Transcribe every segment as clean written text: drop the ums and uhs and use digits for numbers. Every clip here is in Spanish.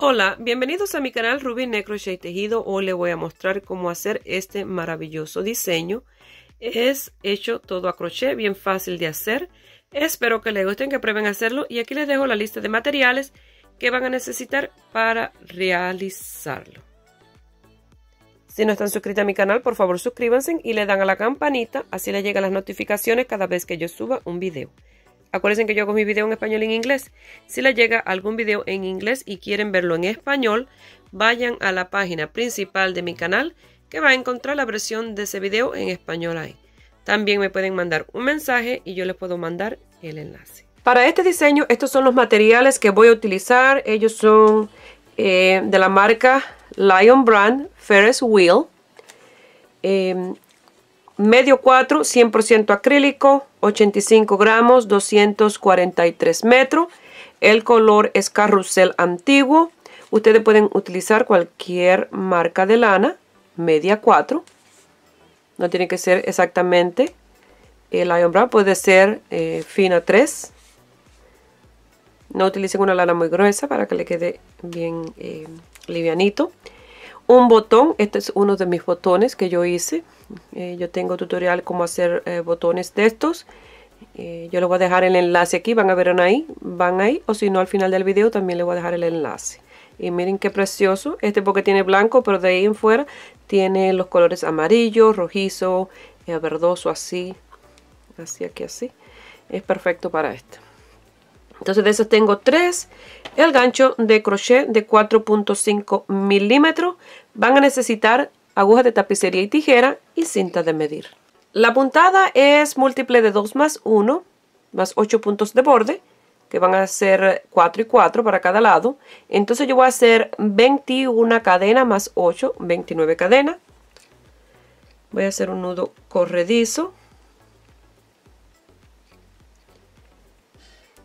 Hola, bienvenidos a mi canal Ruby Knit Crochet y Tejido. Hoy les voy a mostrar cómo hacer este maravilloso diseño. Es hecho todo a crochet, bien fácil de hacer. Espero que les gusten, que prueben hacerlo. Y aquí les dejo la lista de materiales que van a necesitar para realizarlo. Si no están suscritos a mi canal, por favor suscríbanse y le dan a la campanita. Así les llegan las notificaciones cada vez que yo suba un video. Acuérdense que yo hago mi video en español y en inglés. Si les llega algún video en inglés y quieren verlo en español, vayan a la página principal de mi canal que va a encontrar la versión de ese video en español ahí. También me pueden mandar un mensaje y yo les puedo mandar el enlace. Para este diseño, estos son los materiales que voy a utilizar. Ellos son de la marca Lion Brand Ferris Wheel. Medio 4, 100% acrílico, 85 gramos, 243 metros. El color es carrusel antiguo. Ustedes pueden utilizar cualquier marca de lana. Media 4. No tiene que ser exactamente el Lion Brand. Puede ser fina 3. No utilicen una lana muy gruesa para que le quede bien livianito. Un botón, este es uno de mis botones que yo hice. Yo tengo tutorial cómo hacer botones de estos. Yo les voy a dejar el enlace aquí, van a ver ahí, van ahí. O si no, al final del video también les voy a dejar el enlace. Y miren qué precioso. Este porque tiene blanco, pero de ahí en fuera tiene los colores amarillo, rojizo, verdoso, así. Así, aquí, así. Es perfecto para esto. Entonces de esos tengo 3. El gancho de crochet de 4.5 milímetros. Van a necesitar agujas de tapicería y tijera y cinta de medir. La puntada es múltiple de 2 más 1, más 8 puntos de borde, que van a ser 4 y 4 para cada lado. Entonces yo voy a hacer 21 cadenas más 8, 29 cadenas. Voy a hacer un nudo corredizo.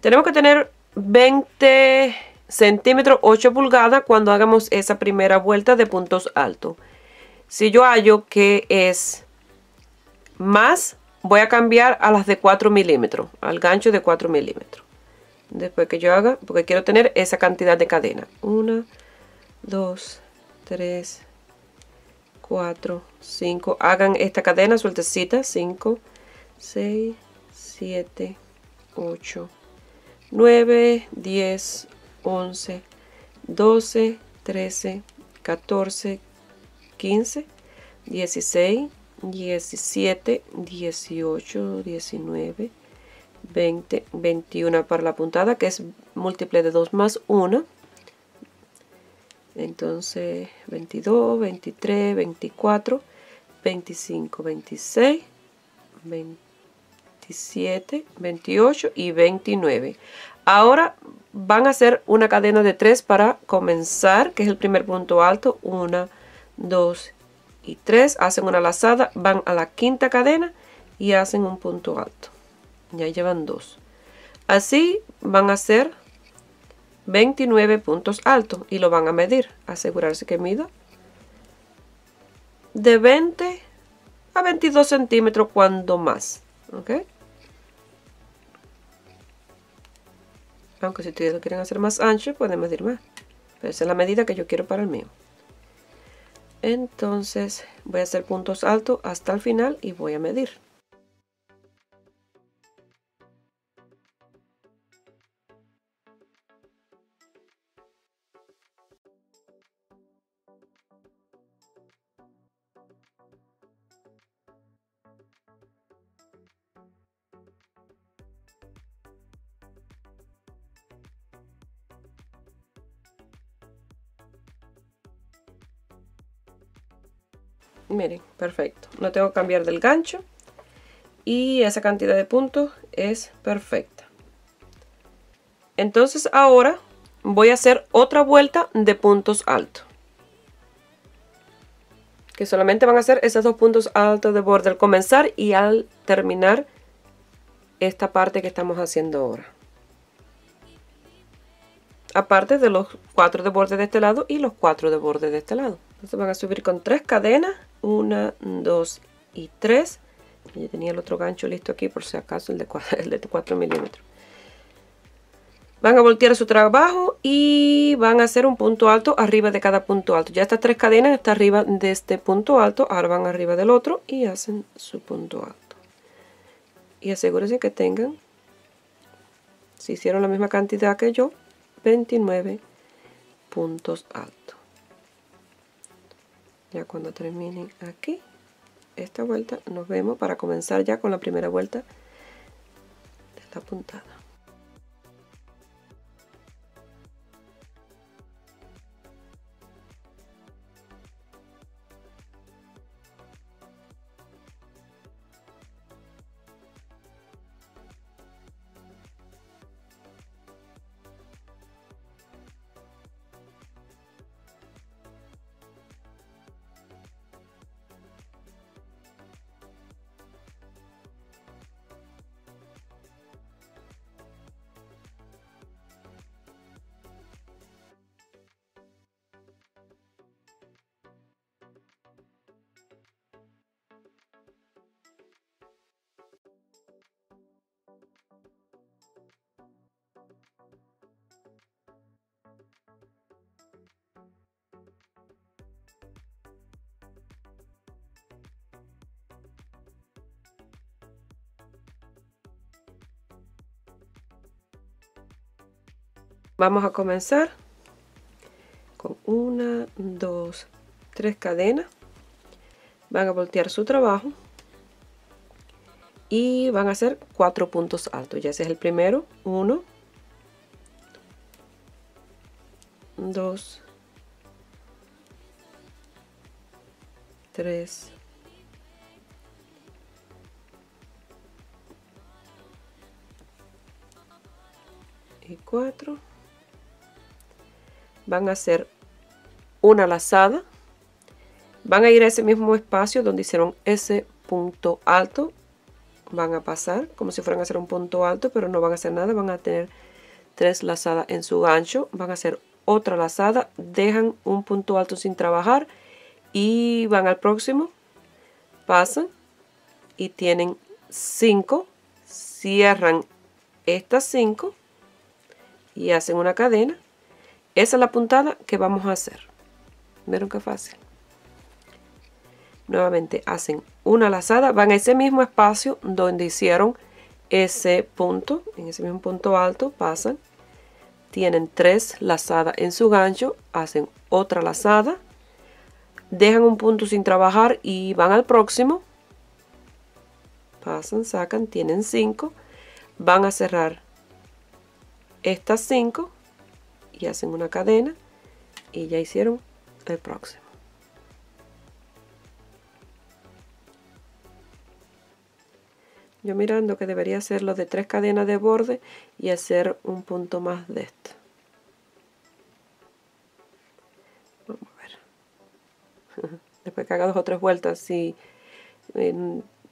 Tenemos que tener 20 centímetros, 8 pulgadas cuando hagamos esa primera vuelta de puntos altos. Si yo hallo que es más, voy a cambiar a las de 4 milímetros, al gancho de 4 milímetros. Después que yo haga, porque quiero tener esa cantidad de cadena. 1, 2, 3, 4, 5. Hagan esta cadena sueltecita. 5, 6, 7, 8. 9, 10, 11, 12, 13, 14, 15, 16, 17, 18, 19, 20, 21 para la puntada, que es múltiple de 2 más 1. Entonces 22, 23, 24, 25, 26, 20. 27, 28 y 29. Ahora van a hacer una cadena de 3 para comenzar, que es el primer punto alto. 1, 2 y 3. Hacen una lazada, van a la quinta cadena y hacen un punto alto. Ya llevan 2. Así van a hacer 29 puntos altos y lo van a medir. Asegurarse que mida de 20 a 22 centímetros cuando más. ¿Okay? Aunque si ustedes lo quieren hacer más ancho, pueden medir más, pero esa es la medida que yo quiero para el mío. Entonces voy a hacer puntos altos hasta el final y voy a medir. Miren, perfecto, no tengo que cambiar del gancho y esa cantidad de puntos es perfecta. Entonces ahora voy a hacer otra vuelta de puntos altos, que solamente van a ser esos 2 puntos altos de borde al comenzar y al terminar esta parte que estamos haciendo ahora, aparte de los 4 de borde de este lado y los 4 de borde de este lado. Entonces van a subir con 3 cadenas, 1, 2 y 3. Yo tenía el otro gancho listo aquí por si acaso, el de 4 milímetros. Van a voltear su trabajo y van a hacer un punto alto arriba de cada punto alto. Ya estas tres cadenas están arriba de este punto alto, ahora van arriba del otro y hacen su punto alto. Y asegúrense que tengan, si hicieron la misma cantidad que yo, 29 puntos altos. Ya cuando terminen aquí esta vuelta nos vemos para comenzar ya con la primera vuelta de la puntada. Vamos a comenzar con 1, 2, 3 cadenas. Van a voltear su trabajo y van a hacer 4 puntos altos. Ya ese es el primero, 1, 2, 3 y 4. Van a hacer una lazada, van a ir a ese mismo espacio donde hicieron ese punto alto, van a pasar como si fueran a hacer un punto alto, pero no van a hacer nada, van a tener 3 lazadas en su gancho, van a hacer otra lazada, dejan un punto alto sin trabajar y van al próximo, pasan y tienen 5, cierran estas 5 y hacen una cadena. Esa es la puntada que vamos a hacer. ¿Vieron qué fácil? Nuevamente hacen una lazada, van a ese mismo espacio donde hicieron ese punto, en ese mismo punto alto, pasan, tienen 3 lazadas en su gancho, hacen otra lazada, dejan un punto sin trabajar y van al próximo, pasan, sacan, tienen 5, van a cerrar estas 5 y hacen una cadena y ya hicieron el próximo. Yo mirando que debería hacerlo de 3 cadenas de borde y hacer un punto más de esto. Vamos a ver. Después que haga 2 o 3 vueltas, si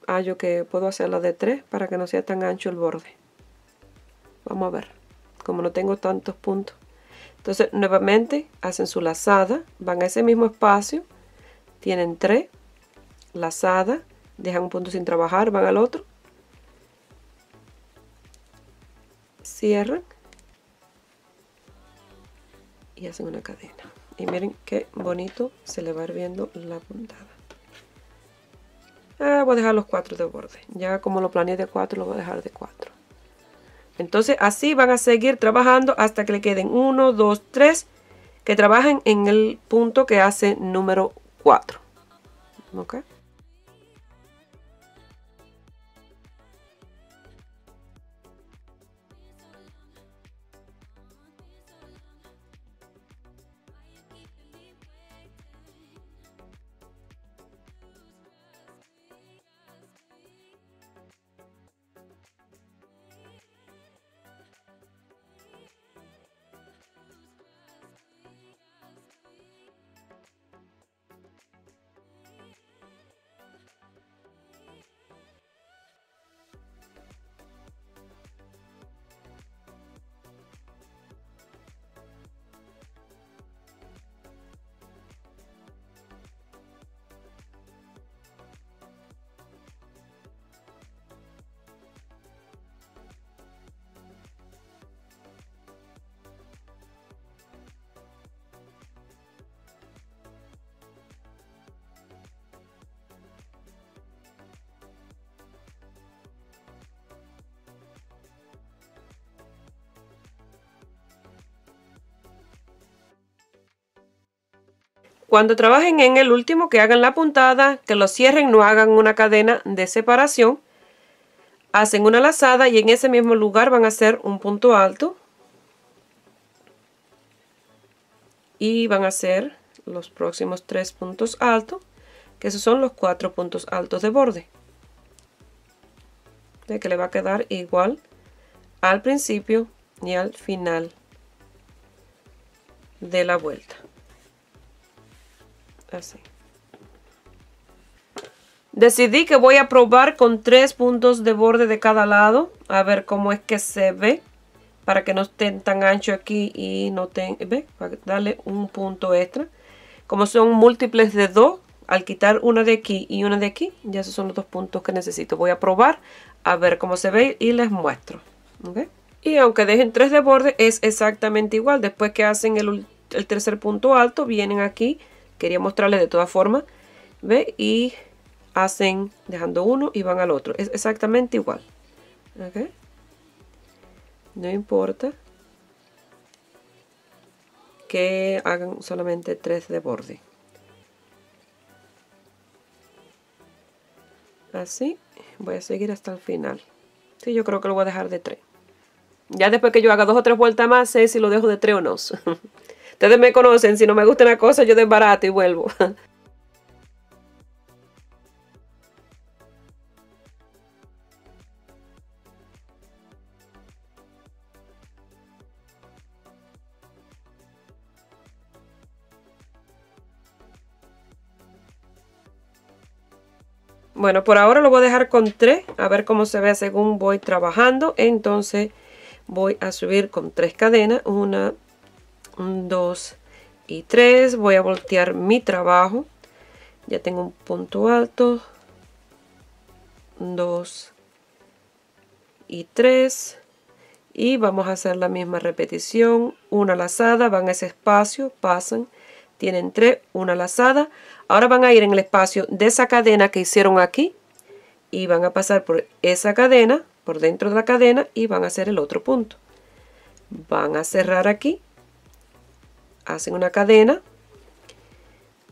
hallo que puedo hacerlo de 3 para que no sea tan ancho el borde. Vamos a ver. Como no tengo tantos puntos. Entonces nuevamente hacen su lazada, van a ese mismo espacio, tienen 3 lazadas, dejan un punto sin trabajar, van al otro, cierran y hacen una cadena. Y miren qué bonito se le va a ir viendo la puntada. Ah, voy a dejar los 4 de borde, ya como lo planeé de 4 lo voy a dejar de 4. Entonces así van a seguir trabajando hasta que le queden 1, 2, 3 que trabajen en el punto que hace número 4. ¿Ok? Cuando trabajen en el último, que hagan la puntada, que lo cierren, no hagan una cadena de separación. Hacen una lazada y en ese mismo lugar van a hacer un punto alto. Y van a hacer los próximos 3 puntos altos, que esos son los 4 puntos altos de borde. De que le va a quedar igual al principio y al final de la vuelta. Así. Decidí que voy a probar con 3 puntos de borde de cada lado, a ver cómo es que se ve, para que no estén tan ancho aquí y no estén, ¿ve? Para darle un punto extra. Como son múltiples de 2, al quitar una de aquí y una de aquí, ya esos son los 2 puntos que necesito. Voy a probar a ver cómo se ve y les muestro. ¿Okay? Y aunque dejen 3 de borde, es exactamente igual. Después que hacen el tercer punto alto, vienen aquí. Quería mostrarles de todas formas, ¿ve? Y hacen dejando uno y van al otro. Es exactamente igual. ¿Okay? No importa que hagan solamente 3 de borde. Así. Voy a seguir hasta el final. Sí, yo creo que lo voy a dejar de 3. Ya después que yo haga 2 o 3 vueltas más, sé si lo dejo de 3 o no. Ustedes me conocen, si no me gusta una cosa, yo desbarato y vuelvo. Bueno, por ahora lo voy a dejar con 3, a ver cómo se ve según voy trabajando. Entonces voy a subir con 3 cadenas, 1, 2 y 3. Voy a voltear mi trabajo. Ya tengo un punto alto, 2 y 3, y vamos a hacer la misma repetición. Una lazada, van a ese espacio, pasan, tienen 3, una lazada. Ahora van a ir en el espacio de esa cadena que hicieron aquí y van a pasar por esa cadena, por dentro de la cadena, y van a hacer el otro punto. Van a cerrar aquí, hacen una cadena,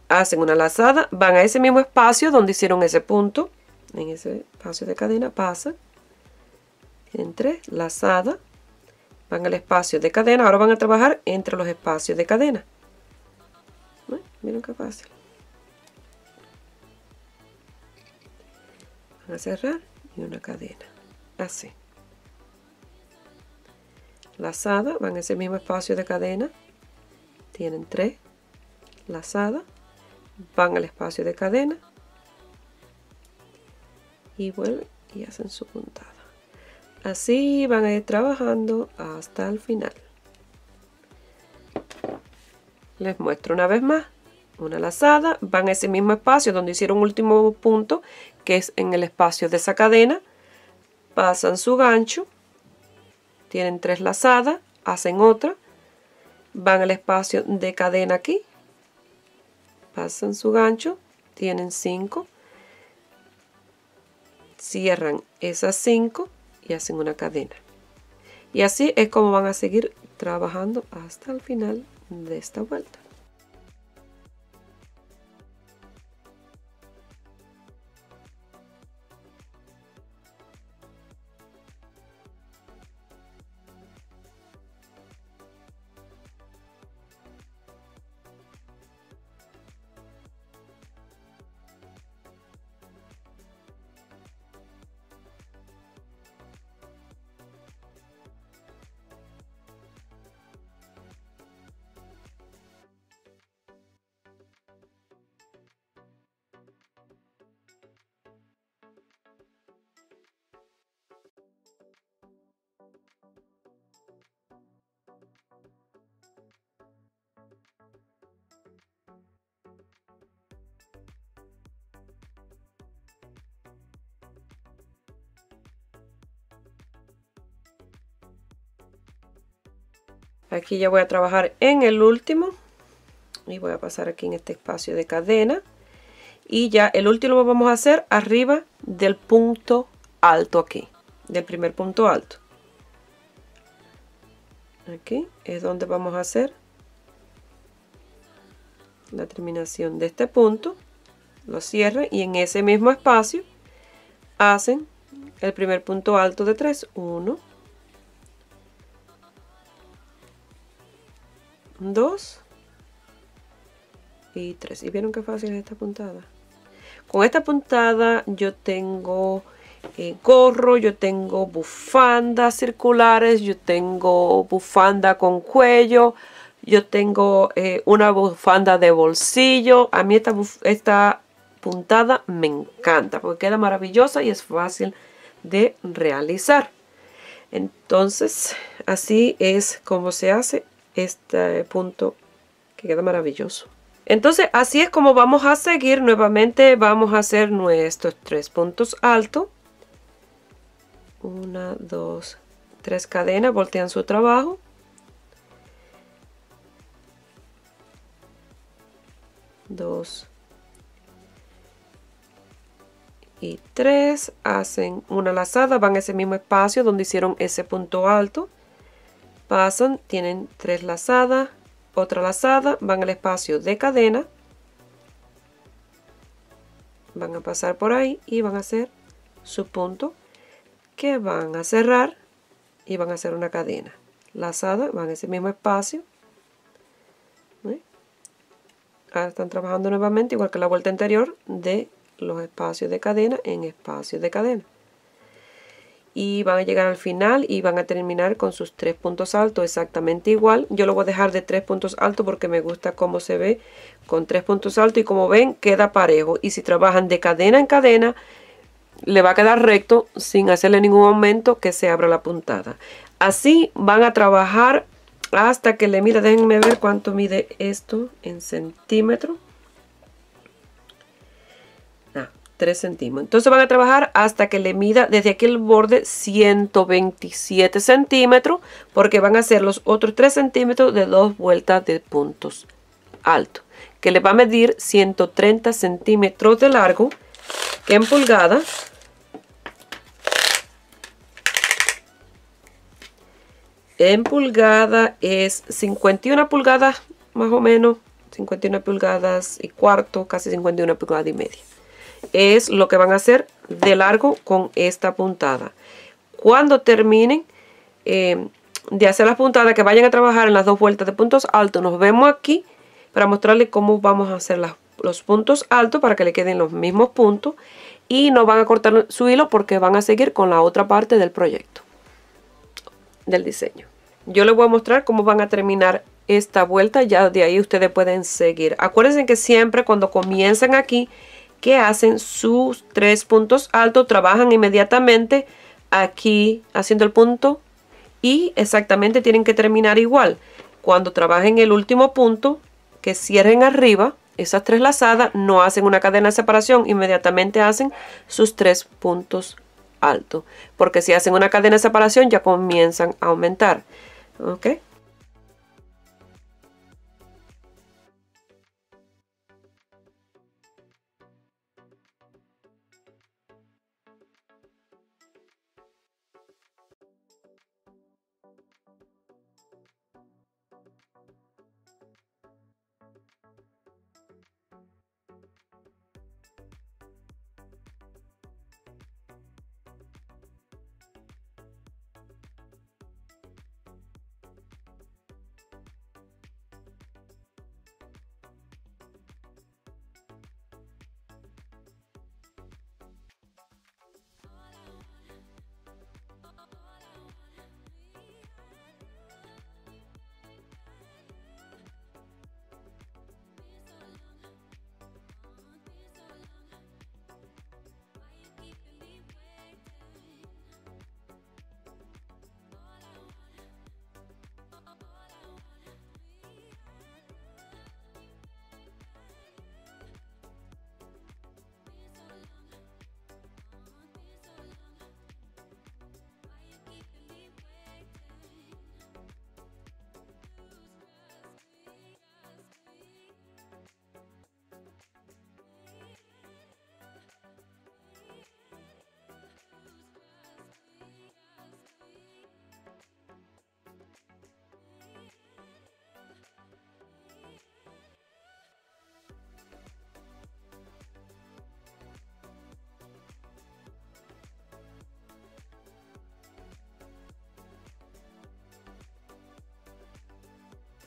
hacen una lazada, van a ese mismo espacio donde hicieron ese punto, en ese espacio de cadena pasan, tienen 3, lazada, van al espacio de cadena. Ahora van a trabajar entre los espacios de cadena. Miren qué fácil. Van a cerrar y una cadena, así, lazada, van a ese mismo espacio de cadena, tienen 3, lazada, van al espacio de cadena y vuelven y hacen su puntada. Así van a ir trabajando hasta el final. Les muestro una vez más. Una lazada, van a ese mismo espacio donde hicieron último punto, que es en el espacio de esa cadena, pasan su gancho, tienen 3 lazadas, hacen otra, van al espacio de cadena aquí, pasan su gancho, tienen 5, cierran esas 5 y hacen una cadena. Y así es como van a seguir trabajando hasta el final de esta vuelta. Aquí ya voy a trabajar en el último y voy a pasar aquí en este espacio de cadena, y ya el último lo vamos a hacer arriba del punto alto aquí, del primer punto alto. Aquí es donde vamos a hacer la terminación de este punto, lo cierran y en ese mismo espacio hacen el primer punto alto de 3, 1, 2 y 3. ¿Y vieron qué fácil es esta puntada? Con esta puntada yo tengo gorro, yo tengo bufandas circulares, yo tengo bufanda con cuello, yo tengo una bufanda de bolsillo. A mí esta puntada me encanta porque queda maravillosa y es fácil de realizar. Entonces así es como se hace este punto que queda maravilloso. Entonces así es como vamos a seguir. Nuevamente vamos a hacer nuestros 3 puntos altos, 1, 2, 3 cadenas, voltean su trabajo, dos y 3, hacen una lazada, van a ese mismo espacio donde hicieron ese punto alto, pasan, tienen 3 lazadas, otra lazada, van al espacio de cadena, van a pasar por ahí y van a hacer su punto que van a cerrar y van a hacer una cadena, lazada, van a ese mismo espacio. Ahora están trabajando nuevamente igual que la vuelta anterior de los espacios de cadena en espacios de cadena y van a llegar al final y van a terminar con sus 3 puntos altos exactamente igual. Yo lo voy a dejar de 3 puntos altos porque me gusta cómo se ve con 3 puntos altos y como ven queda parejo, y si trabajan de cadena en cadena le va a quedar recto sin hacerle ningún aumento que se abra la puntada. Así van a trabajar hasta que le mida, déjenme ver cuánto mide esto en centímetros. 3 centímetros. Entonces van a trabajar hasta que le mida desde aquí el borde 127 centímetros, porque van a hacer los otros 3 centímetros de 2 vueltas de puntos altos, que le va a medir 130 centímetros de largo, que en pulgadas es 51 pulgadas más o menos, 51 pulgadas y cuarto, casi 51 pulgadas y media. Es lo que van a hacer de largo con esta puntada. Cuando terminen de hacer las puntadas, que vayan a trabajar en las 2 vueltas de puntos altos, nos vemos aquí para mostrarles cómo vamos a hacer los puntos altos para que le queden los mismos puntos, y no van a cortar su hilo porque van a seguir con la otra parte del proyecto, del diseño. Yo les voy a mostrar cómo van a terminar esta vuelta, ya de ahí ustedes pueden seguir. Acuérdense que siempre cuando comiencen aquí, que hacen sus 3 puntos altos, trabajan inmediatamente aquí haciendo el punto y exactamente tienen que terminar igual. Cuando trabajen el último punto, que cierren arriba esas 3 lazadas, no hacen una cadena de separación, inmediatamente hacen sus 3 puntos altos, porque si hacen una cadena de separación ya comienzan a aumentar. ¿Ok?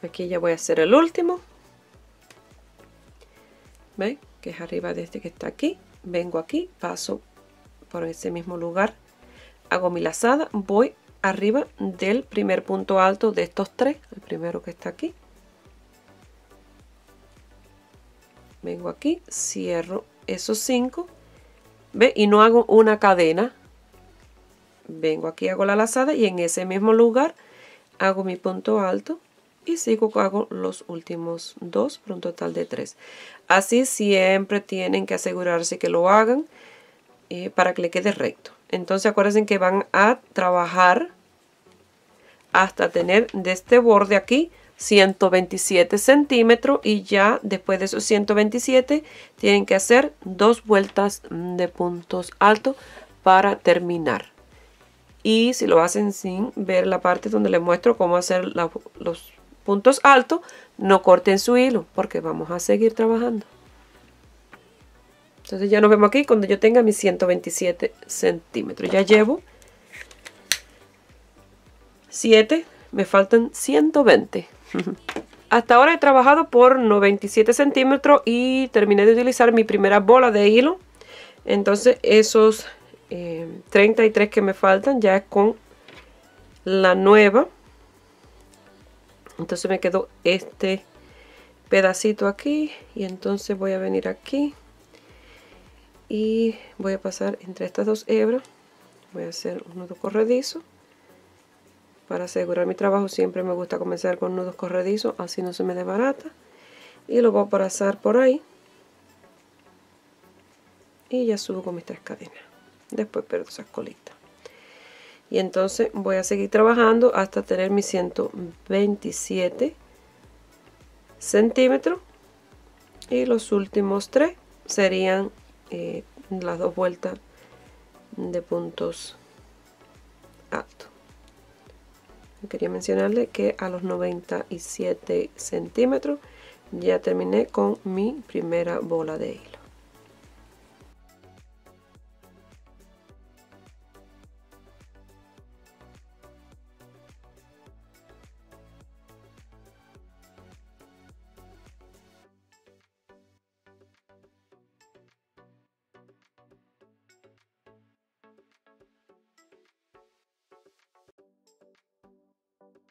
aquí ya voy a hacer el último. ¿Veis? Que es arriba de este que está aquí. Vengo aquí, paso por ese mismo lugar, hago mi lazada, voy arriba del primer punto alto de estos tres, el primero que está aquí, vengo aquí, cierro esos 5, ¿ve? Y no hago una cadena, vengo aquí, hago la lazada y en ese mismo lugar hago mi punto alto y sigo, hago los últimos 2 por un total de 3. Así siempre tienen que asegurarse que lo hagan para que le quede recto. Entonces acuérdense que van a trabajar hasta tener de este borde aquí 127 centímetros y ya después de esos 127 tienen que hacer 2 vueltas de puntos altos para terminar. Y si lo hacen sin ver la parte donde les muestro cómo hacer los puntos altos, no corten su hilo porque vamos a seguir trabajando. Entonces ya nos vemos aquí cuando yo tenga mis 127 centímetros. Ya llevo 7, me faltan 120. Hasta ahora he trabajado por 97 centímetros y terminé de utilizar mi primera bola de hilo. Entonces esos 33 que me faltan ya es con la nueva. Entonces me quedó este pedacito aquí y entonces voy a venir aquí y voy a pasar entre estas dos hebras, voy a hacer un nudo corredizo. Para asegurar mi trabajo siempre me gusta comenzar con nudos corredizos, así no se me desbarata, y lo voy a pasar por ahí y ya subo con mis 3 cadenas, después pierdo esas colitas. Y entonces voy a seguir trabajando hasta tener mis 127 centímetros. Y los últimos 3 serían las 2 vueltas de puntos altos. Quería mencionarle que a los 97 centímetros ya terminé con mi primera bola de hilo.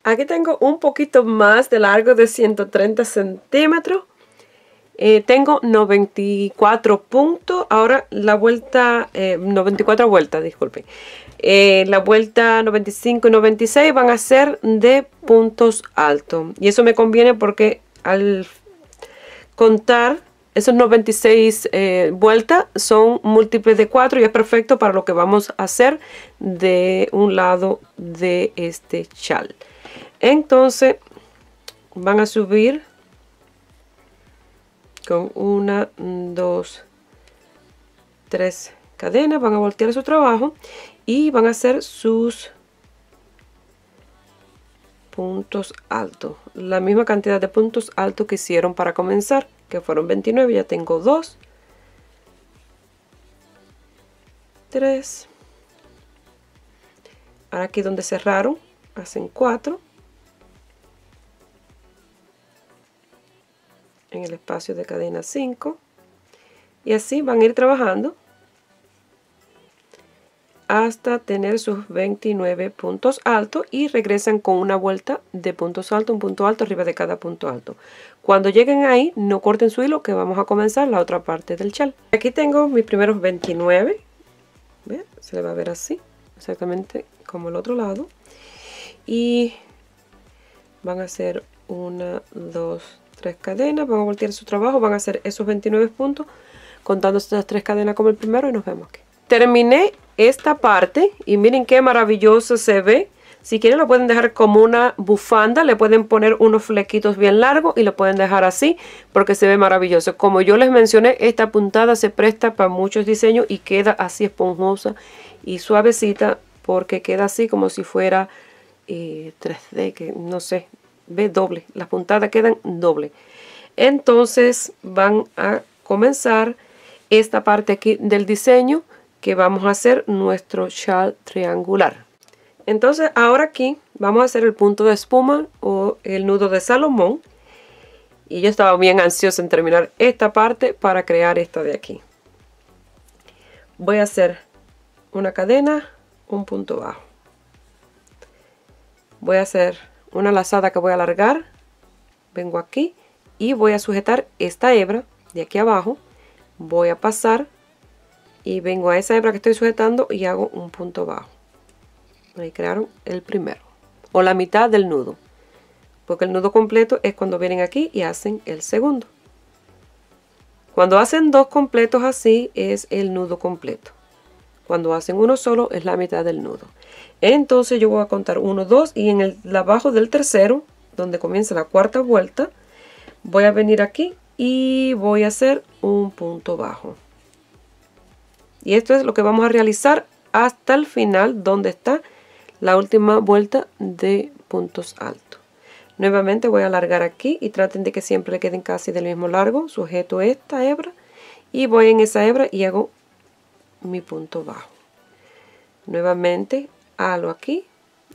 Aquí tengo un poquito más de largo, de 130 centímetros. Tengo 94 puntos. Ahora la vuelta, 94 vueltas, disculpen. La vuelta 95 y 96 van a ser de puntos altos. Y eso me conviene porque al contar esos 96 vueltas son múltiples de 4 y es perfecto para lo que vamos a hacer de un lado de este chal. Entonces van a subir con 1, 2, 3 cadenas, van a voltear su trabajo y van a hacer sus puntos altos. La misma cantidad de puntos altos que hicieron para comenzar, que fueron 29, ya tengo 2, 3, ahora aquí donde cerraron hacen 4. En el espacio de cadena 5 y así van a ir trabajando hasta tener sus 29 puntos altos y regresan con una vuelta de puntos altos, un punto alto arriba de cada punto alto. Cuando lleguen ahí no corten su hilo que vamos a comenzar la otra parte del chal. Aquí tengo mis primeros 29, ¿ve? Se le va a ver así, exactamente como el otro lado y van a hacer 1, 2, 3 cadenas, van a voltear su trabajo, van a hacer esos 29 puntos contando estas 3 cadenas como el primero y nos vemos aquí. Terminé esta parte y miren qué maravilloso se ve. Si quieren lo pueden dejar como una bufanda, le pueden poner unos flequitos bien largos y lo pueden dejar así porque se ve maravilloso. Como yo les mencioné, esta puntada se presta para muchos diseños y queda así esponjosa y suavecita porque queda así como si fuera 3D, que no sé, ve doble, las puntadas quedan doble. Entonces van a comenzar esta parte aquí del diseño que vamos a hacer nuestro chal triangular. Entonces ahora aquí vamos a hacer el punto de espuma o el nudo de Salomón. Y yo estaba bien ansiosa en terminar esta parte para crear esta de aquí. Voy a hacer una cadena, un punto bajo. Voy a hacer una lazada que voy a alargar. Vengo aquí y voy a sujetar esta hebra de aquí abajo. Voy a pasar y vengo a esa hebra que estoy sujetando y hago un punto bajo. Ahí crearon el primero o la mitad del nudo, porque el nudo completo es cuando vienen aquí y hacen el segundo. Cuando hacen dos completos así es el nudo completo. Cuando hacen uno solo es la mitad del nudo. Entonces yo voy a contar 1, 2 y en el abajo del tercero, donde comienza la cuarta vuelta, voy a venir aquí y voy a hacer un punto bajo. Y esto es lo que vamos a realizar hasta el final, donde está la última vuelta de puntos altos. Nuevamente voy a alargar aquí y traten de que siempre le queden casi del mismo largo. Sujeto esta hebra y voy en esa hebra y hago mi punto bajo. Nuevamente halo aquí,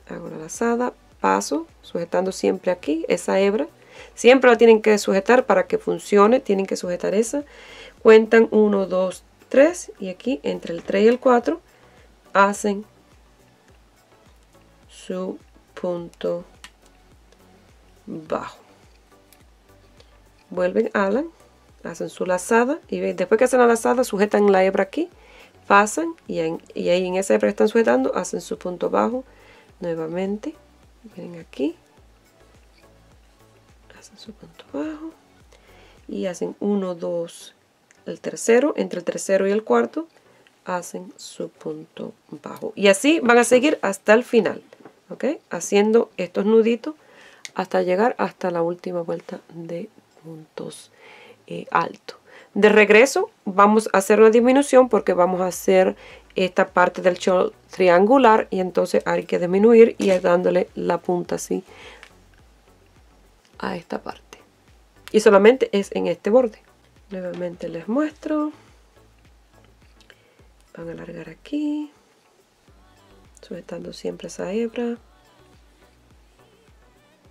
hago la lazada, paso, sujetando siempre aquí esa hebra. Siempre la tienen que sujetar para que funcione, tienen que sujetar esa. Cuentan 1, 2, 3 y aquí entre el 3 y el 4 hacen su punto bajo. Vuelven, alan, hacen su lazada y después que hacen la lazada sujetan la hebra aquí, pasan y ahí en esa hebra que están sujetando hacen su punto bajo. Nuevamente vienen aquí, hacen su punto bajo y hacen 1, 2, el tercero, entre el tercero y el cuarto hacen su punto bajo. Y así van a seguir hasta el final, ¿ok? Haciendo estos nuditos hasta llegar hasta la última vuelta de puntos altos. De regreso vamos a hacer una disminución porque vamos a hacer esta parte del shawl triangular y entonces hay que disminuir y dándole la punta así a esta parte. Y solamente es en este borde. Nuevamente les muestro. Van a alargar aquí, sujetando siempre esa hebra,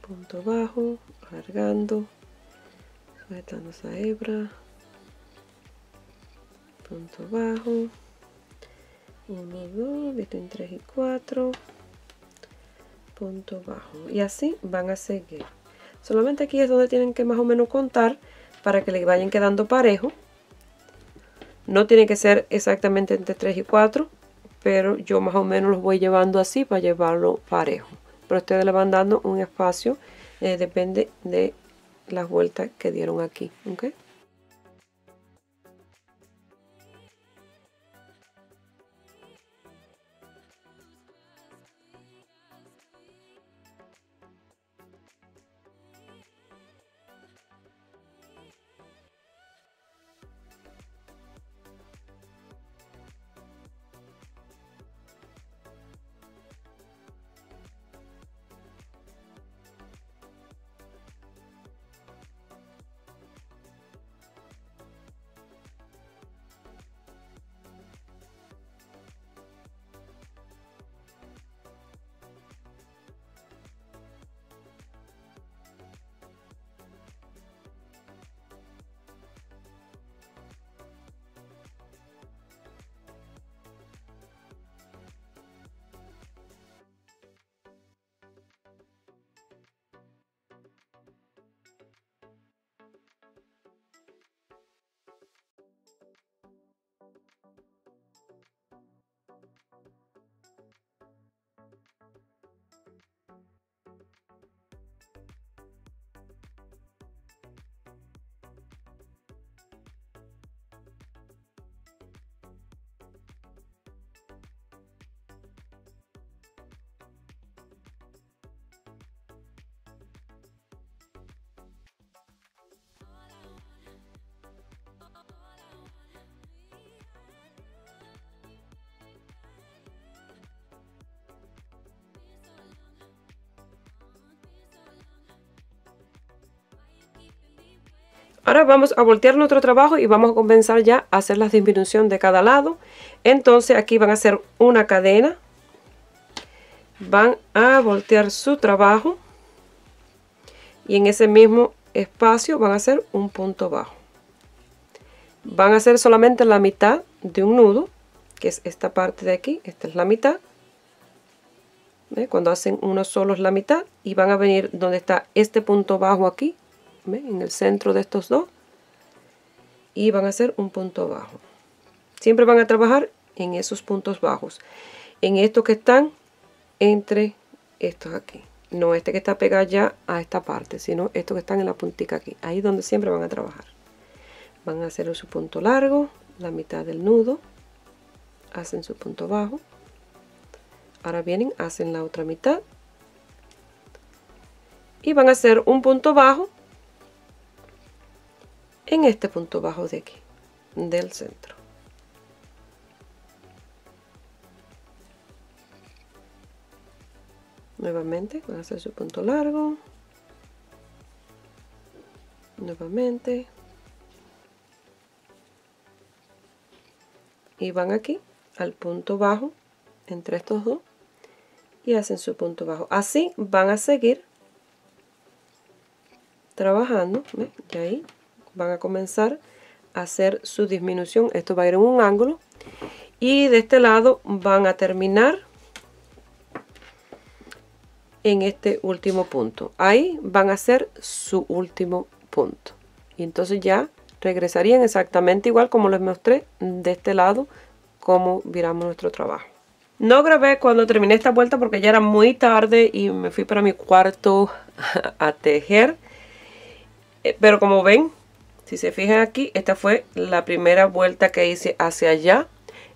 punto bajo, alargando, sujetando esa hebra, punto bajo, 1, 2, visto en 3 y 4, punto bajo. Y así van a seguir. Solamente aquí es donde tienen que más o menos contar para que les vayan quedando parejo. No tiene que ser exactamente entre 3 y 4, pero yo más o menos los voy llevando así para llevarlo parejo. Pero ustedes le van dando un espacio, depende de las vueltas que dieron aquí, ¿ok? Ahora vamos a voltear nuestro trabajo y vamos a comenzar ya a hacer la disminución de cada lado. Entonces aquí van a hacer una cadena, van a voltear su trabajo y en ese mismo espacio van a hacer un punto bajo. Van a hacer solamente la mitad de un nudo, que es esta parte de aquí. Esta es la mitad. ¿Ve? Cuando hacen uno solo es la mitad, y van a venir donde está este punto bajo aquí, ¿ve? En el centro de estos dos, y van a hacer un punto bajo. Siempre van a trabajar en esos puntos bajos, en estos que están entre estos aquí, no este que está pegado ya a esta parte, sino estos que están en la puntica aquí. Ahí es donde siempre van a trabajar. Van a hacer su punto largo, la mitad del nudo, hacen su punto bajo. Ahora vienen, hacen la otra mitad y van a hacer un punto bajo en este punto bajo de aquí, del centro. Nuevamente van a hacer su punto largo, nuevamente, y van aquí al punto bajo entre estos dos y hacen su punto bajo. Así van a seguir trabajando, ¿ves? Y ahí van a comenzar a hacer su disminución. Esto va a ir en un ángulo, y de este lado van a terminar en este último punto. Ahí van a hacer su último punto, y entonces ya regresarían exactamente igual como les mostré de este lado, como viramos nuestro trabajo. No grabé cuando terminé esta vuelta porque ya era muy tarde y me fui para mi cuarto a tejer. Pero como ven, si se fijan aquí, esta fue la primera vuelta que hice hacia allá.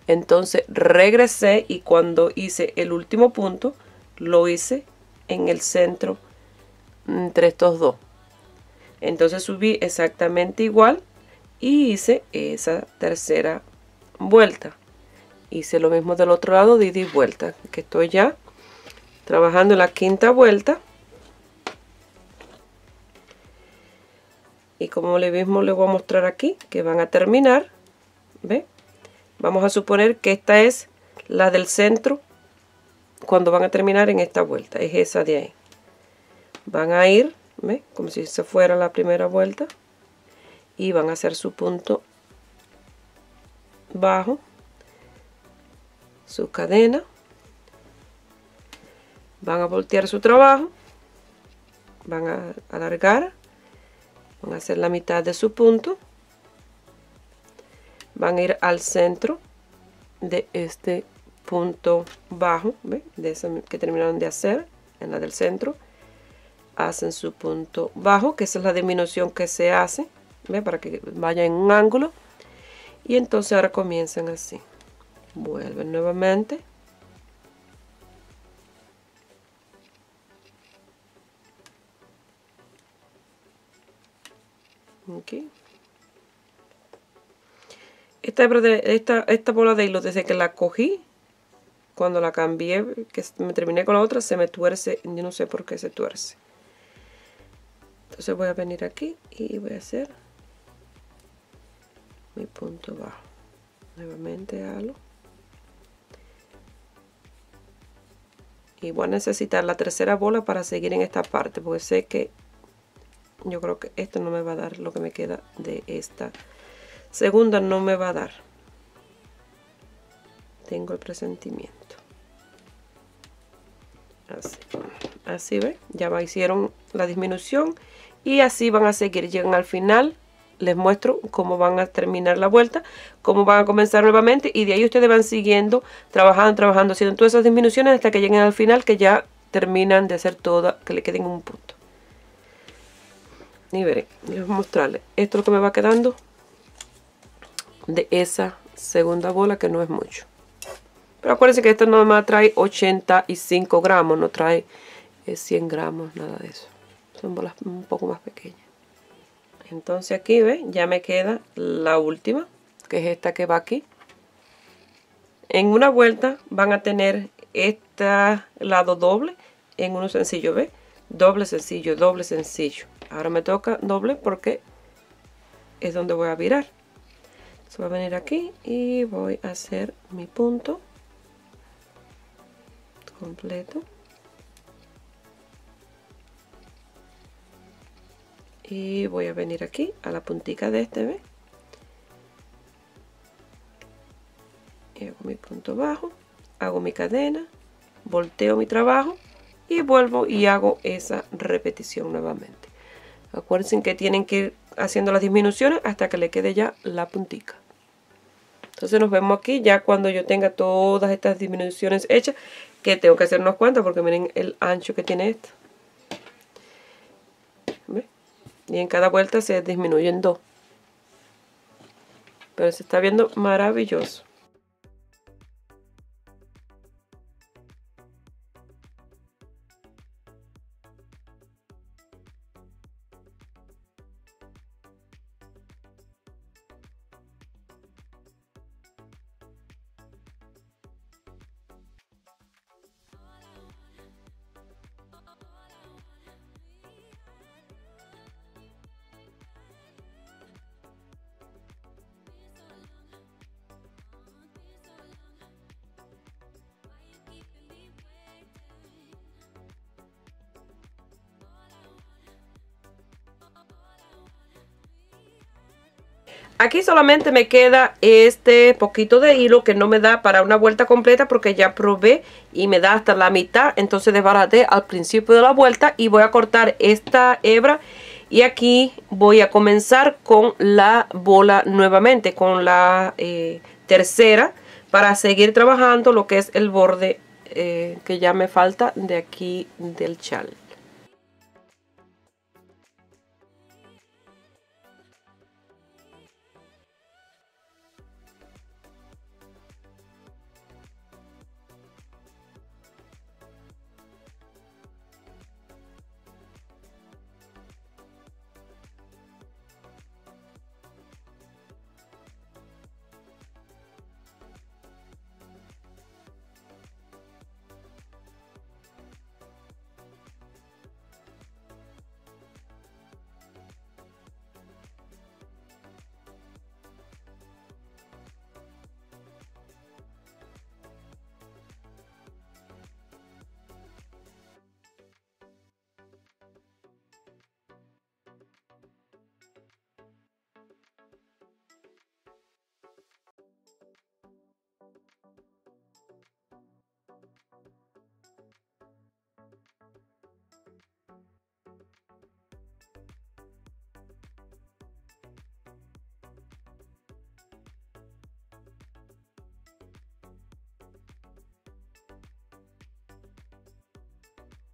Entonces regresé, y cuando hice el último punto, lo hice en el centro entre estos dos. Entonces subí exactamente igual y hice esa tercera vuelta. Hice lo mismo del otro lado, de ida y vuelta, que estoy ya trabajando la quinta vuelta. Y como le mismo les voy a mostrar aquí, que van a terminar, ¿ve? Vamos a suponer que esta es la del centro cuando van a terminar en esta vuelta, es esa de ahí. Van a ir, ¿ve? Como si se fuera la primera vuelta, y van a hacer su punto bajo, su cadena, van a voltear su trabajo, van a alargar, van a hacer la mitad de su punto, van a ir al centro de este punto bajo, ¿ve? De esa que terminaron de hacer, en la del centro, hacen su punto bajo, que esa es la disminución que se hace, ¿ve? Para que vaya en un ángulo, y entonces ahora comienzan así. Vuelven nuevamente, okay. Esta bola de hilo, desde que la cogí, cuando la cambié, que me terminé con la otra, se me tuerce. Yo no sé por qué se tuerce. Entonces voy a venir aquí y voy a hacer mi punto bajo. Nuevamente halo. Y voy a necesitar la tercera bola para seguir en esta parte, porque sé que yo creo que esto no me va a dar lo que me queda de esta segunda, no me va a dar. Tengo el presentimiento. Así, así ve, ya hicieron la disminución y así van a seguir. Llegan al final, les muestro cómo van a terminar la vuelta, cómo van a comenzar nuevamente, y de ahí ustedes van siguiendo, trabajando, haciendo todas esas disminuciones hasta que lleguen al final, que ya terminan de hacer toda, que le queden un punto. Y veré, les voy a mostrarles. Esto es lo que me va quedando de esa segunda bola, que no es mucho. Pero acuérdense que esta nada más trae 85 gramos, no trae 100 gramos, nada de eso. Son bolas un poco más pequeñas. Entonces aquí, ¿ves? Ya me queda la última, que es esta que va aquí. En una vuelta van a tener este lado doble en uno sencillo, ¿ves? Doble sencillo, doble sencillo. Ahora me toca doble porque es donde voy a virar. Entonces voy a venir aquí y voy a hacer mi punto completo. y voy a venir aquí a la puntica de este, ¿ves? Y hago mi punto bajo, hago mi cadena, volteo mi trabajo y vuelvo y hago esa repetición nuevamente. Acuérdense que tienen que ir haciendo las disminuciones hasta que le quede ya la puntica. Entonces nos vemos aquí ya cuando yo tenga todas estas disminuciones hechas, que tengo que hacer unas cuantas porque miren el ancho que tiene esto. ¿Ves? Y en cada vuelta se disminuyen dos. Pero se está viendo maravilloso. Aquí solamente me queda este poquito de hilo que no me da para una vuelta completa porque ya probé y me da hasta la mitad. Entonces desbaraté al principio de la vuelta y voy a cortar esta hebra. Y aquí voy a comenzar con la bola nuevamente, con la tercera, para seguir trabajando lo que es el borde que ya me falta de aquí del chal.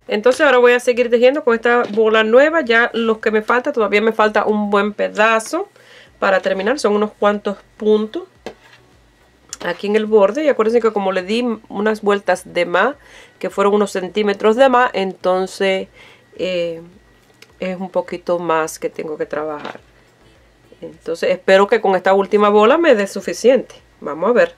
Entonces ahora voy a seguir tejiendo con esta bola nueva. Ya los que me falta, todavía me falta un buen pedazo para terminar. Son unos cuantos puntos aquí en el borde. Y acuérdense que como le di unas vueltas de más, que fueron unos centímetros de más, entonces es un poquito más que tengo que trabajar. Entonces espero que con esta última bola me dé suficiente. Vamos a ver.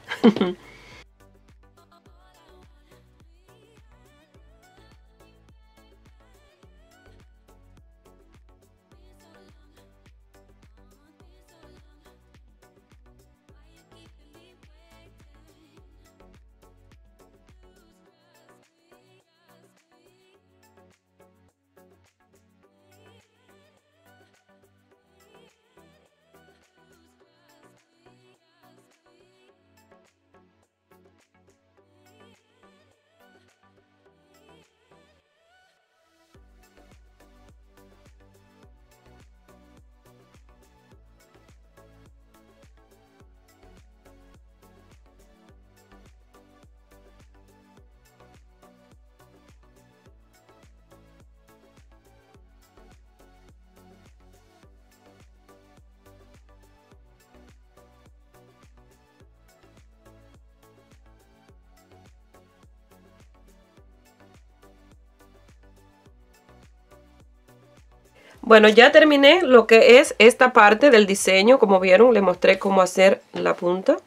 Bueno, ya terminé lo que es esta parte del diseño. Como vieron, les mostré cómo hacer la punta.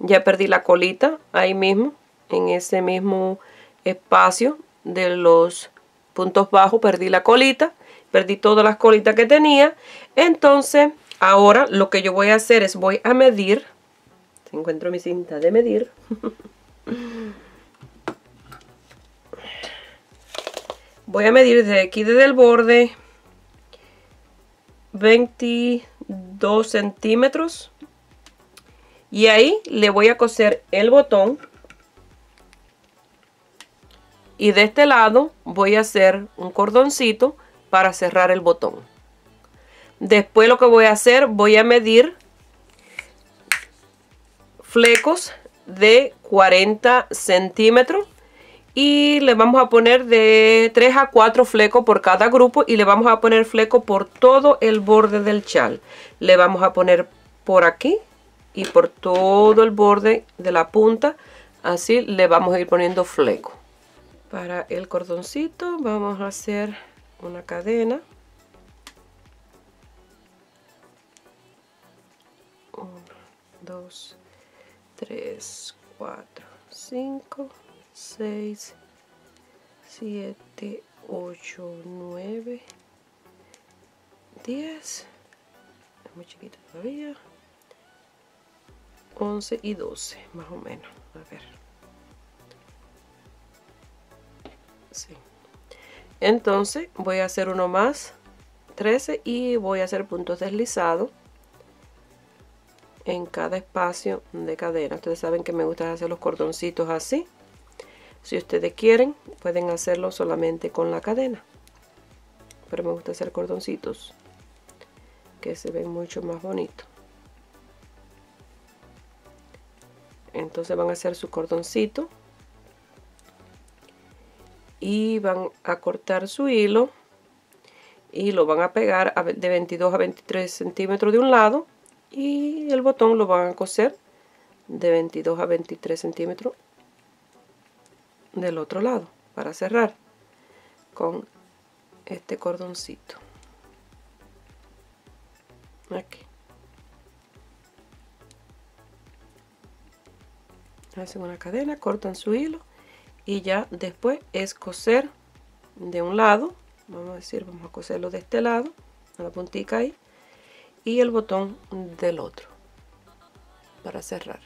Ya perdí la colita ahí mismo, en ese mismo espacio de los puntos bajos. Perdí la colita, perdí todas las colitas que tenía. Entonces, ahora lo que yo voy a hacer es voy a medir. Encuentro mi cinta de medir. Voy a medir desde aquí, desde el borde. 22 centímetros y ahí le voy a coser el botón, y de este lado voy a hacer un cordoncito para cerrar el botón. Después lo que voy a hacer, voy a medir flecos de 40 centímetros y le vamos a poner de 3 a 4 flecos por cada grupo, y le vamos a poner fleco por todo el borde del chal. Le vamos a poner por aquí y por todo el borde de la punta, así le vamos a ir poniendo fleco. Para el cordoncito vamos a hacer una cadena, uno, dos, tres, cuatro, cinco, 6, 7, 8, 9, 10, es muy chiquita todavía, 11 y 12 más o menos, a ver, sí. Entonces voy a hacer uno más, 13, y voy a hacer puntos deslizados en cada espacio de cadena. Ustedes saben que me gusta hacer los cordoncitos así. Si ustedes quieren, pueden hacerlo solamente con la cadena, pero me gusta hacer cordoncitos que se ven mucho más bonitos. Entonces van a hacer su cordoncito y van a cortar su hilo y lo van a pegar de 22 a 23 centímetros de un lado, y el botón lo van a coser de 22 a 23 centímetros del otro lado, para cerrar con este cordoncito aquí. Hacen una cadena, cortan su hilo, y ya después es coser de un lado, vamos a coserlo de este lado a la puntica ahí, y el botón del otro para cerrar.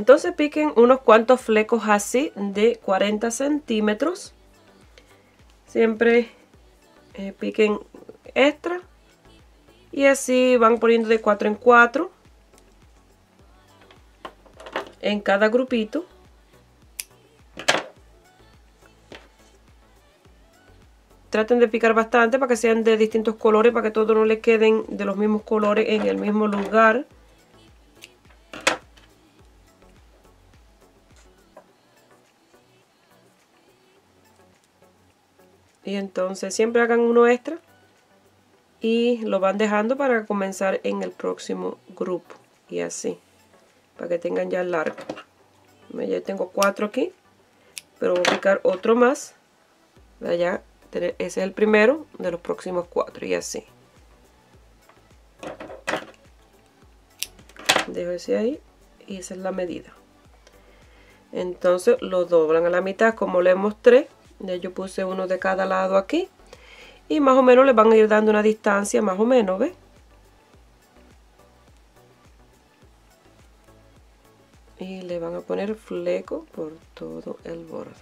Entonces piquen unos cuantos flecos así de 40 centímetros. Siempre piquen extra. Y así van poniendo de 4 en 4 en cada grupito. Traten de picar bastante para que sean de distintos colores, para que todos no les queden de los mismos colores en el mismo lugar. Y entonces siempre hagan uno extra y lo van dejando para comenzar en el próximo grupo. Y así, para que tengan ya largo. Yo tengo 4 aquí, pero voy a picar otro más. Allá. Ese es el primero de los próximos 4 y así. Dejo ese ahí y esa es la medida. Entonces lo doblan a la mitad como les mostré. Ya yo puse uno de cada lado aquí. Y más o menos les van a ir dando una distancia, más o menos, ¿ves? Y le van a poner fleco por todo el borde.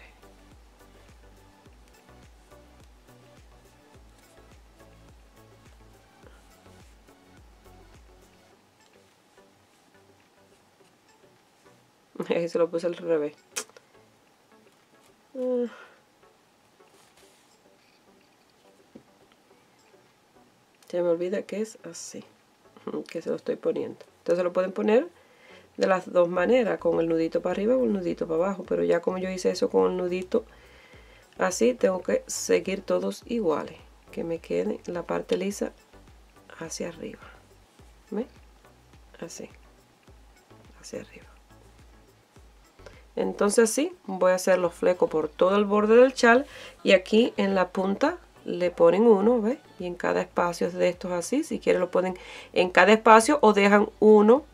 Ahí se lo puse al revés. Se me olvida que es así, que se lo estoy poniendo. Entonces lo pueden poner de las dos maneras, con el nudito para arriba o el nudito para abajo. Pero ya como yo hice eso con el nudito así, tengo que seguir todos iguales. Que me quede la parte lisa hacia arriba. ¿Ven? Así. Hacia arriba. Entonces así voy a hacer los flecos por todo el borde del chal y aquí en la punta le ponen uno, ¿ves? Y en cada espacio de estos así, si quieren lo ponen en cada espacio o dejan uno,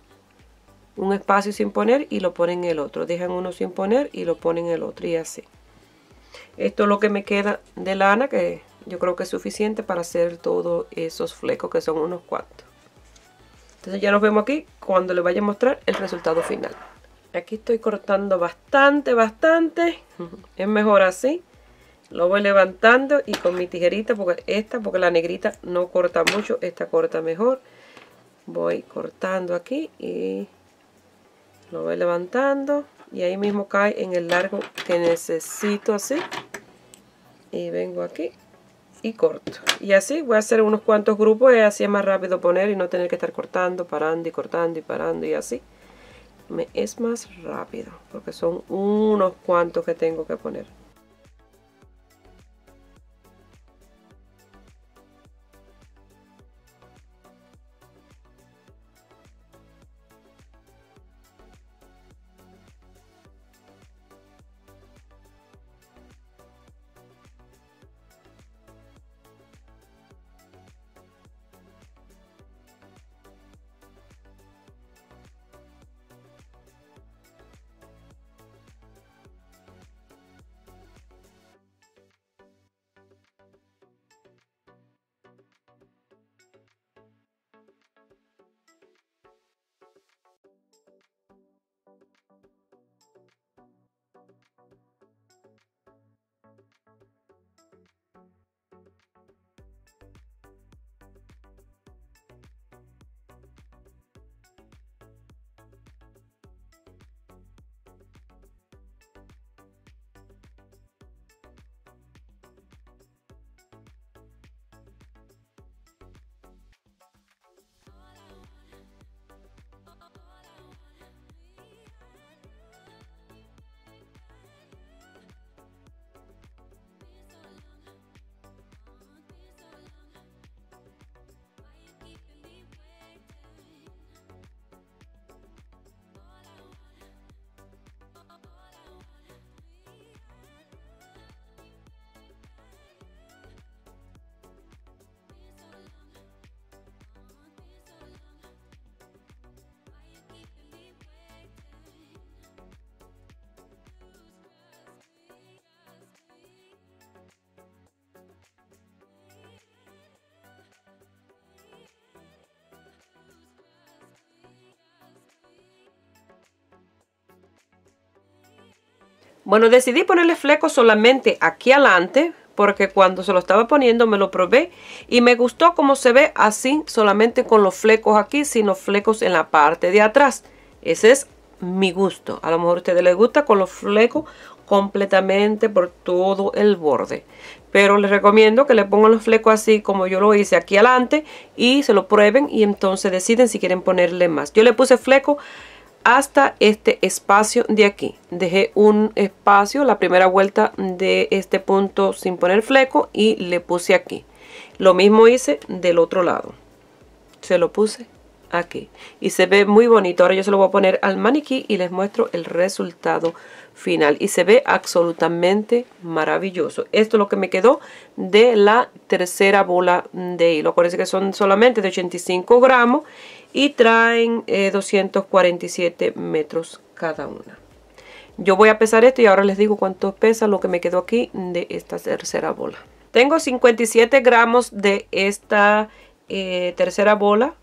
un espacio sin poner y lo ponen el otro. Dejan uno sin poner y lo ponen el otro y así. Esto es lo que me queda de lana, que yo creo que es suficiente para hacer todos esos flecos que son unos cuantos. Entonces ya nos vemos aquí cuando les vaya a mostrar el resultado final. Aquí estoy cortando bastante. Es mejor así. Lo voy levantando y con mi tijerita, porque la negrita no corta mucho, esta corta mejor. Voy cortando aquí y lo voy levantando. Y ahí mismo cae en el largo que necesito así. Y vengo aquí y corto. Y así voy a hacer unos cuantos grupos. Así es más rápido poner y no tener que estar cortando, parando y cortando y parando y así. Me es más rápido porque son unos cuantos que tengo que poner. Bueno, decidí ponerle flecos solamente aquí adelante, porque cuando se lo estaba poniendo me lo probé y me gustó como se ve así, solamente con los flecos aquí, sino flecos en la parte de atrás. Ese es mi gusto. A lo mejor a ustedes les gusta con los flecos completamente por todo el borde, pero les recomiendo que le pongan los flecos así como yo lo hice aquí adelante y se lo prueben y entonces deciden si quieren ponerle más. Yo le puse fleco hasta este espacio de aquí, dejé un espacio la primera vuelta de este punto sin poner fleco y le puse aquí. Lo mismo hice del otro lado, se lo puse aquí y se ve muy bonito. Ahora yo se lo voy a poner al maniquí y les muestro el resultado final y se ve absolutamente maravilloso. Esto es lo que me quedó de la tercera bola de hilo. Acuérdense que son solamente de 85 gramos y traen 247 metros cada una. Yo voy a pesar esto y ahora les digo cuánto pesa lo que me quedó aquí de esta tercera bola. Tengo 57 gramos de esta tercera bola.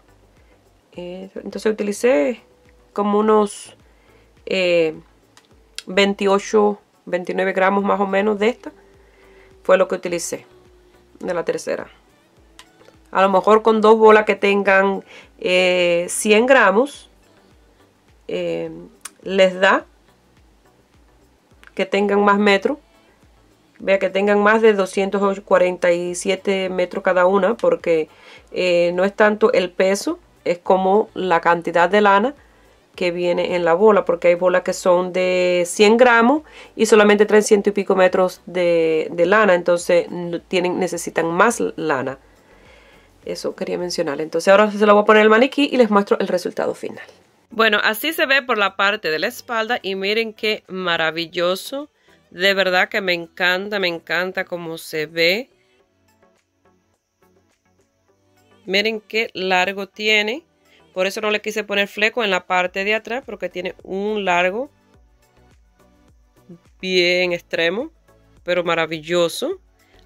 Entonces utilicé como unos 28, 29 gramos más o menos de esta. Fue lo que utilicé de la tercera. A lo mejor con dos bolas que tengan 100 gramos les da que tengan más metros. Vea que tengan más de 247 metros cada una, porque no es tanto el peso, es como la cantidad de lana que viene en la bola, porque hay bolas que son de 100 gramos y solamente 300 y pico metros de lana, entonces necesitan más lana. Eso quería mencionar. Entonces ahora se lo voy a poner el maniquí y les muestro el resultado final. Bueno, así se ve por la parte de la espalda y miren qué maravilloso. De verdad que me encanta cómo se ve. Miren qué largo tiene. Por eso no le quise poner fleco en la parte de atrás, porque tiene un largo bien extremo, pero maravilloso.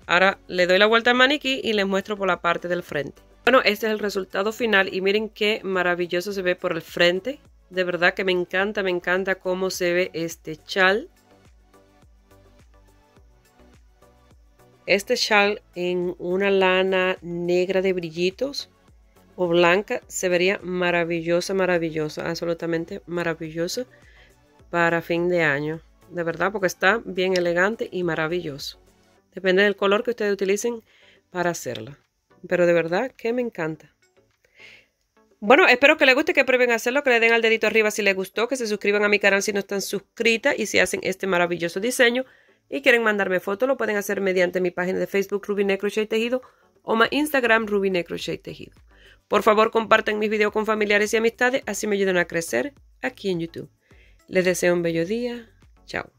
Ahora le doy la vuelta al maniquí y les muestro por la parte del frente. Bueno, este es el resultado final y miren qué maravilloso se ve por el frente. De verdad que me encanta cómo se ve este chal. Este chal en una lana negra de brillitos o blanca se vería maravillosa, maravillosa, absolutamente maravillosa para fin de año. De verdad, porque está bien elegante y maravilloso. Depende del color que ustedes utilicen para hacerla. Pero de verdad que me encanta. Bueno, espero que les guste, que prueben hacerlo, que le den al dedito arriba si les gustó, que se suscriban a mi canal si no están suscritas y si hacen este maravilloso diseño y quieren mandarme fotos, lo pueden hacer mediante mi página de Facebook Ruby Knit Crochet y Tejido o mi Instagram Ruby Knit Crochet y Tejido. Por favor, compartan mis videos con familiares y amistades, así me ayudan a crecer aquí en YouTube. Les deseo un bello día. Chao.